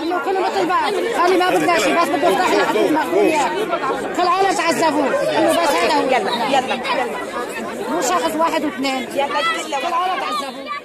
كنا بالطلبات قالوا ما بدناش بس بده يفتح لنا حفل مخبويات كل العالم تعذبون انه بس هذا هو يلا يلا مو شخص واحد واثنين يلا كل العالم تعذبون.